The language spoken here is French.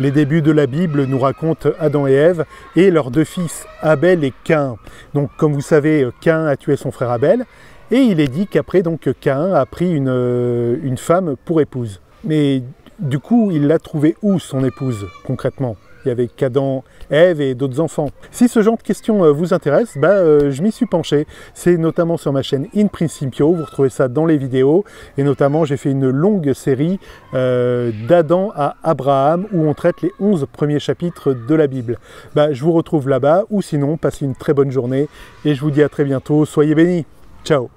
Les débuts de la Bible nous racontent Adam et Ève et leurs deux fils, Abel et Caïn. Donc comme vous savez, Caïn a tué son frère Abel, et il est dit qu'après donc Caïn a pris une femme pour épouse. Mais du coup, il l'a trouvée où, son épouse, concrètement? Il y avait qu'Adam, Ève et d'autres enfants. Si ce genre de questions vous intéresse, je m'y suis penché. C'est notamment sur ma chaîne In Principio, vous retrouvez ça dans les vidéos. Et notamment, j'ai fait une longue série d'Adam à Abraham où on traite les 11 premiers chapitres de la Bible. Je vous retrouve là-bas, ou sinon, passez une très bonne journée et je vous dis à très bientôt. Soyez bénis. Ciao.